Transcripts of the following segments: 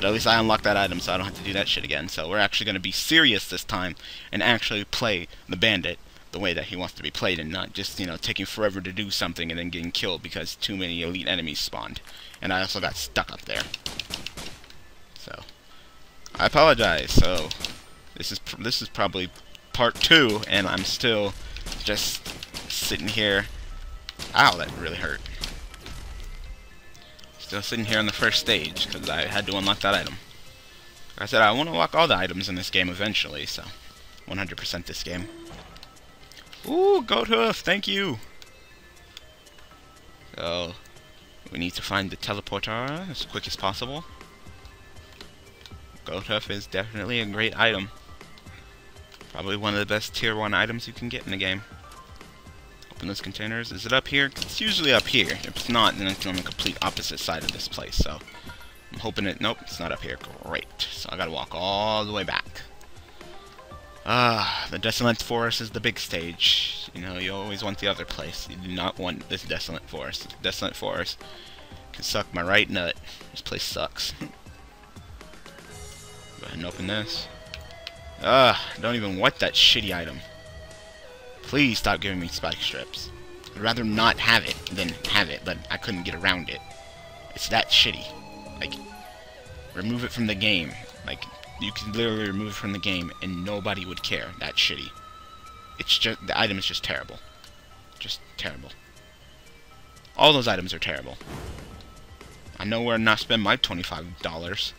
But at least I unlocked that item, so I don't have to do that shit again. So we're actually going to be serious this time and actually play the Bandit the way that he wants to be played, and not just, you know, taking forever to do something and then getting killed because too many elite enemies spawned. And I also got stuck up there. So I apologize. So this is probably part 2, and I'm still just sitting here. Ow, that really hurt. Still sitting here on the first stage because I had to unlock that item. Like I said, I want to unlock all the items in this game eventually, so 100% this game. Ooh, Goat Hoof, thank you! So, we need to find the teleporter as quick as possible. Goat Hoof is definitely a great item. Probably one of the best tier 1 items you can get in the game. Open those containers. Is it up here? It's usually up here. If it's not, then it's on the complete opposite side of this place, so I'm hoping it... Nope, it's not up here. Great. So I gotta walk all the way back. Ah, the Desolate Forest is the big stage. You know, you always want the other place. You do not want this Desolate Forest. The Desolate Forest can suck my right nut. This place sucks. Go ahead and open this. Ah, don't even want that shitty item. Please stop giving me spike strips. I'd rather not have it than have it, but I couldn't get around it. It's that shitty. Like, remove it from the game. Like, you can literally remove it from the game and nobody would care. That shitty. It's just, the item is just terrible. Just terrible. All those items are terrible. I know where not spend my $25.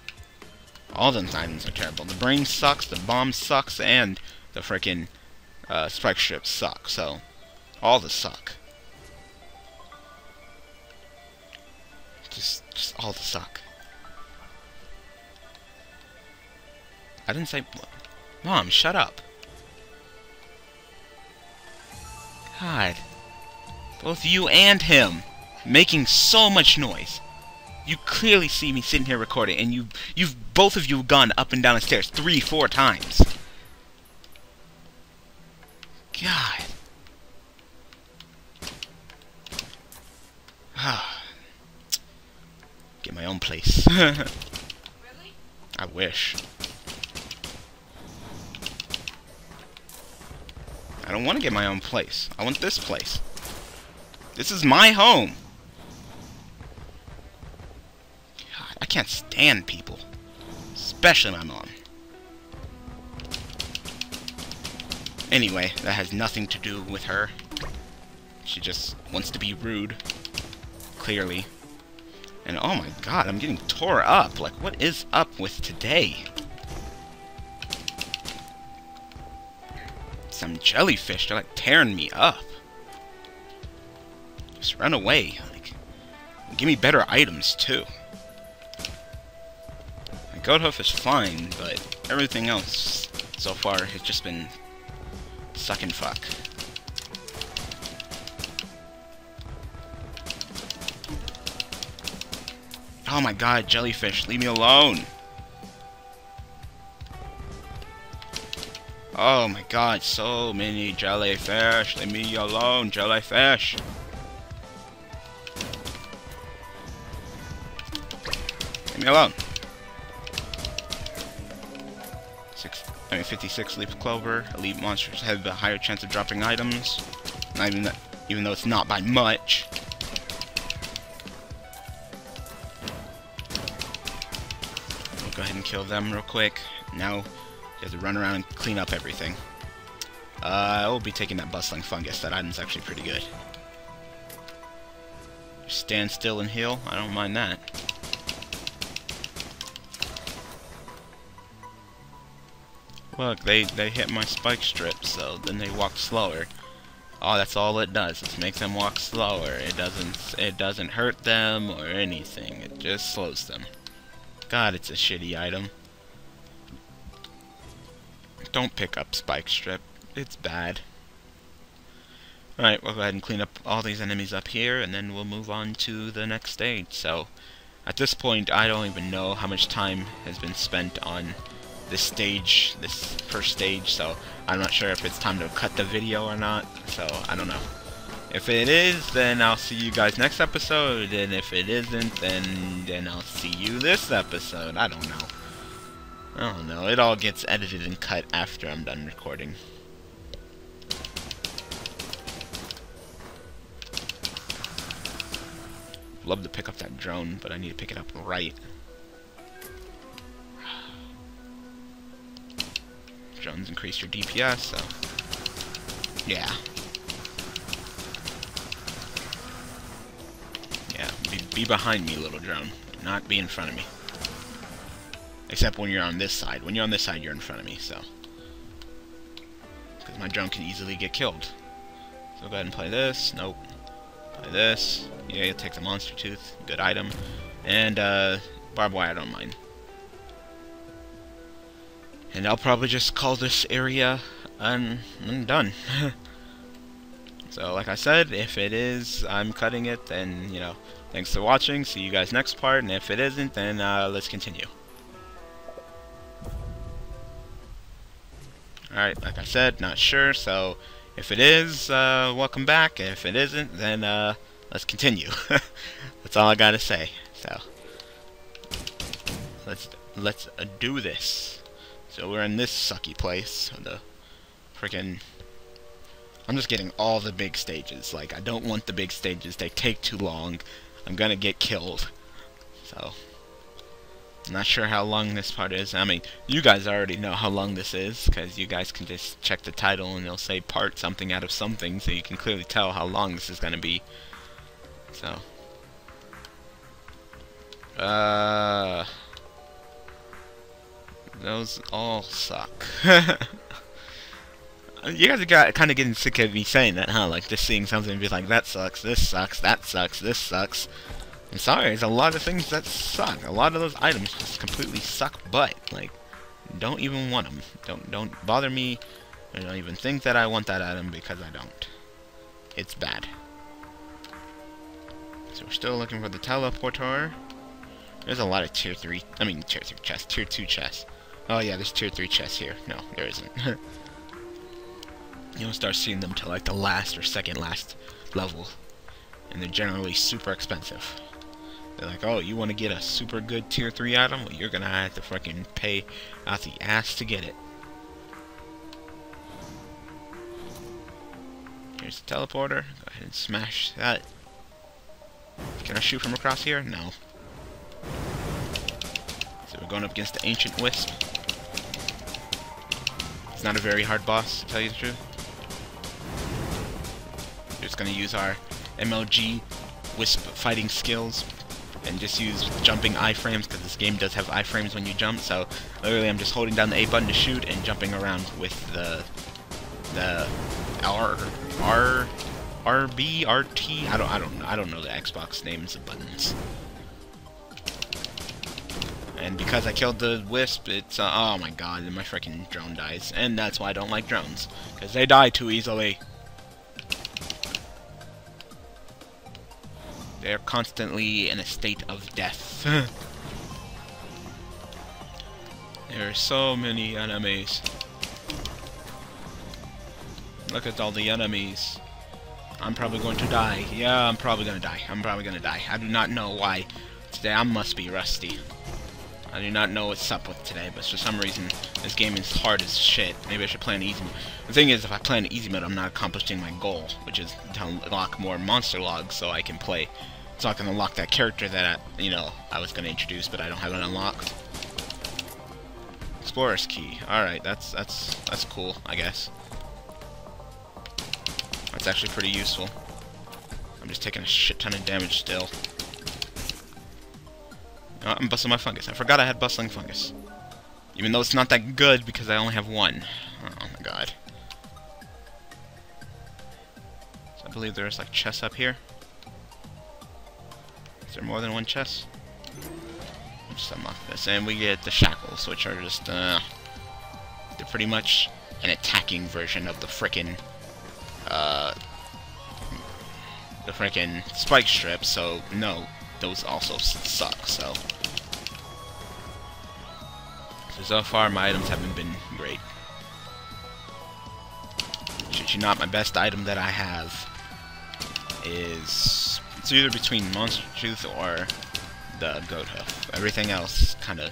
All those items are terrible. The brain sucks, the bomb sucks, and the frickin' spike strips suck. So, all the suck. Just all the suck. I didn't say... Mom, shut up. God. Both you and him making so much noise. You clearly see me sitting here recording, and you've both of you gone up and down the stairs 3-4 times. God. Get my own place. Really? I wish. I don't want to get my own place. I want this place. This is my home. God, I can't stand people. Especially my mom. Anyway, that has nothing to do with her. She just wants to be rude. Clearly. And oh my god, I'm getting tore up. Like, what is up with today? Some jellyfish, they're like tearing me up. Just run away. Like, give me better items too. Like, Goat Hoof is fine, but everything else so far has just been sucking fuck. Oh my god, jellyfish, leave me alone. Oh my god, so many jellyfish. Leave me alone, jellyfish. Leave me alone. 56 Leap Clover. Elite monsters have a higher chance of dropping items. Not even that, even though it's not by much. We'll go ahead and kill them real quick. Now you have to run around and clean up everything. I will be taking that Bustling Fungus. That item's actually pretty good. Stand still and heal. I don't mind that. Look, they hit my spike strip, so then they walk slower. Oh, that's all it does. It makes them walk slower. It doesn't hurt them or anything. It just slows them. God, it's a shitty item. Don't pick up spike strip. It's bad. Alright, we'll go ahead and clean up all these enemies up here, and then we'll move on to the next stage. So, at this point, I don't even know how much time has been spent on this stage, this first stage, so I'm not sure if it's time to cut the video or not, so I don't know. If it is, then I'll see you guys next episode, and if it isn't, then I'll see you this episode. I don't know. I don't know. It all gets edited and cut after I'm done recording. Love to pick up that drone, but I need to pick it up right. Drones increase your DPS, so yeah. Be behind me, little drone. Do not be in front of me. Except when you're on this side. When you're on this side, you're in front of me, so. Because my drone can easily get killed. So go ahead and play this. Nope. Play this. Yeah, you'll take the monster tooth. Good item. And, barbed wire, I don't mind. And I'll probably just call this area done. So, like I said, if it is, I'm cutting it, then, you know, thanks for watching, see you guys next part, and if it isn't, then, let's continue. Alright, like I said, not sure, so, if it is, welcome back, if it isn't, then, let's continue. That's all I gotta say, so. Let's do this. So, we're in this sucky place, the frickin'... I'm just getting all the big stages. Like, I don't want the big stages. They take too long. I'm gonna get killed. So, I'm not sure how long this part is. I mean, you guys already know how long this is, because you guys can just check the title and they'll say part something out of something, so you can clearly tell how long this is gonna be. So. Those all suck. You guys are kind of getting sick of me saying that, huh? Like, just seeing something and be like, that sucks, this sucks, that sucks, this sucks. I'm sorry, there's a lot of things that suck. A lot of those items just completely suck butt. Like, don't even want them. Don't bother me. I don't even think that I want that item because I don't. It's bad. So we're still looking for the teleporter. There's a lot of tier 3... I mean, tier 3 chests. Tier 2 chests. Oh yeah, there's tier 3 chests here. No, there isn't. You don't start seeing them till like the last or second last level, and they're generally super expensive. They're like, oh, you want to get a super good tier 3 item? Well, you're gonna have to fucking pay out the ass to get it. Here's the teleporter. Go ahead and smash that. Can I shoot from across here? No. So we're going up against the Ancient Wisp. It's not a very hard boss, to tell you the truth. We're just going to use our MLG Wisp fighting skills and just use jumping iframes, because this game does have iframes when you jump, so literally I'm just holding down the A button to shoot and jumping around with the RB, RT, I don't know the Xbox names of buttons. And because I killed the Wisp, it's, oh my god, my freaking drone dies. And that's why I don't like drones, because they die too easily. They're constantly in a state of death. There are so many enemies. Look at all the enemies. I'm probably going to die. Yeah, I'm probably going to die. I'm probably going to die. I do not know why. Today I must be rusty. I do not know what's up with today, but for some reason, this game is hard as shit. Maybe I should play an easy mode. The thing is, if I play an easy mode, I'm not accomplishing my goal, which is to unlock more monster logs so I can play. It's not going to unlock that character that, I was going to introduce, but I don't have it unlocked. Explorer's Key. Alright, that's cool, I guess. That's actually pretty useful. I'm just taking a shit ton of damage still. Oh, I'm busting my fungus. I forgot I had bustling fungus. Even though it's not that good because I only have one. Oh my god. So I believe there's like chests up here. Is there more than one chest? I'll just unlock this. And we get the shackles, which are just, they're pretty much an attacking version of the frickin', spike strip, so no. Those also suck, so. So far, my items haven't been great. Shit you not, my best item that I have is it's either between Monster Tooth or the Goat Hoof. Everything else kind of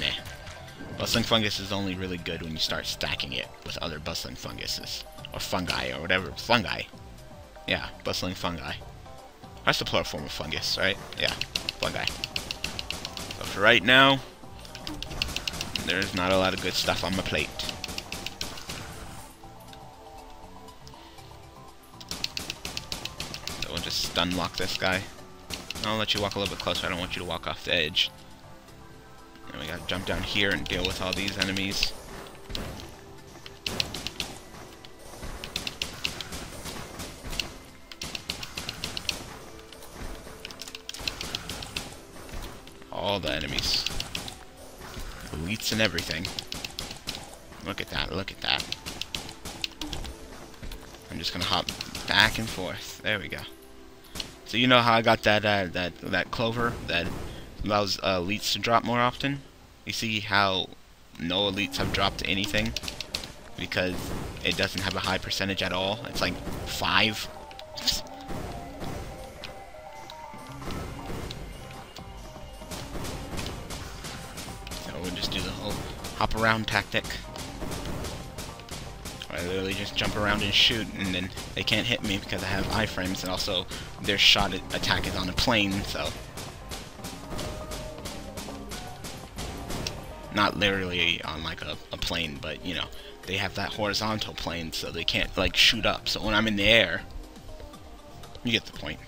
meh. Bustling Fungus is only really good when you start stacking it with other Bustling Funguses. Or fungi, or whatever. Fungi. Yeah, Bustling Fungi. That's the plural form of fungus, right? Yeah, fungi. So for right now, there's not a lot of good stuff on my plate. So we'll just stun lock this guy. I'll let you walk a little bit closer. I don't want you to walk off the edge. And we gotta jump down here and deal with all these enemies. All the enemies. Elites and everything. Look at that, look at that. I'm just gonna hop back and forth. There we go. So you know how I got that that clover that allows elites to drop more often? You see how no elites have dropped anything? Because it doesn't have a high percentage at all. It's like 5. So we'll just do the whole hop around tactic. I literally just jump around and shoot, and then they can't hit me because I have iframes, and also their shot attack is on a plane, so... Not literally on, like, a plane, but, you know, they have that horizontal plane, so they can't, like, shoot up. So when I'm in the air, you get the point.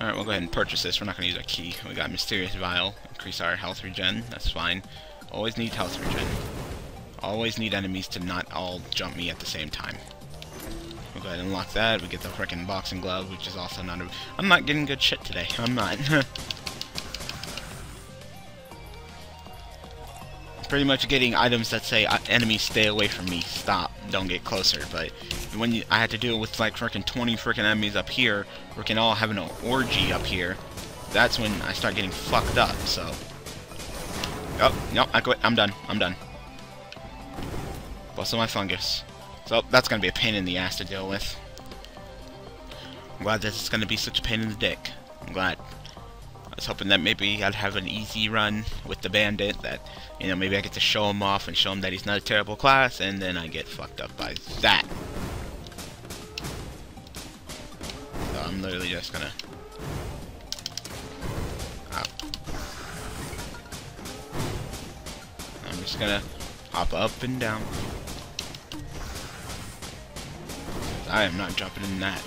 Alright, we'll go ahead and purchase this. We're not going to use our key. We got Mysterious Vial. Increase our health regen. That's fine. Always need health regen. Always need enemies to not all jump me at the same time. We'll go ahead and lock that. We get the frickin' boxing glove, which is also not a... I'm not getting good shit today. I'm not. Pretty much getting items that say, enemies stay away from me, stop, don't get closer, but when you, I had to deal with like frickin' 20 frickin' enemies up here, frickin' all having an orgy up here, that's when I start getting fucked up, so... Oh, no, I quit. I'm done. I'm done. Bustle my fungus. So that's gonna be a pain in the ass to deal with. I'm glad that it's gonna be such a pain in the dick. I'm glad. I was hoping that maybe I'd have an easy run with the bandit, that, you know, maybe I get to show him off and show him that he's not a terrible class, and then I get fucked up by that. So I'm literally just gonna... I'm just gonna hop up and down. I am not dropping in that.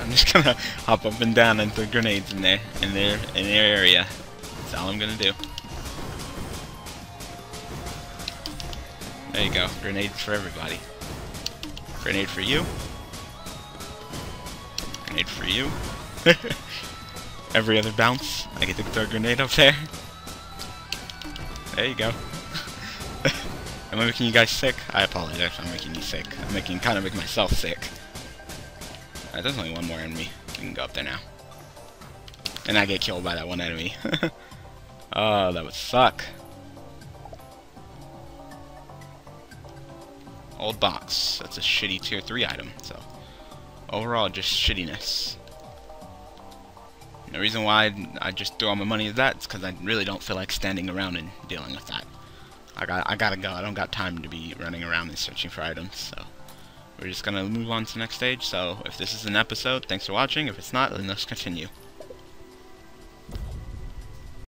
I'm just gonna hop up and down and throw grenades in there, in their area. That's all I'm gonna do. There you go. Grenade for everybody. Grenade for you. Grenade for you. Every other bounce, I get to throw a grenade up there. There you go. Am I making you guys sick? I apologize if I'm making you sick. I'm kind of make myself sick. Alright, there's only one more enemy. We can go up there now. And I get killed by that one enemy. Oh, that would suck. Old box. That's a shitty tier 3 item, so... Overall, just shittiness. And the reason why I just throw all my money at that is because I really don't feel like standing around and dealing with that. I gotta go. I don't got time to be running around and searching for items, so... We're just gonna move on to the next stage, so if this is an episode, thanks for watching. If it's not, then let's continue.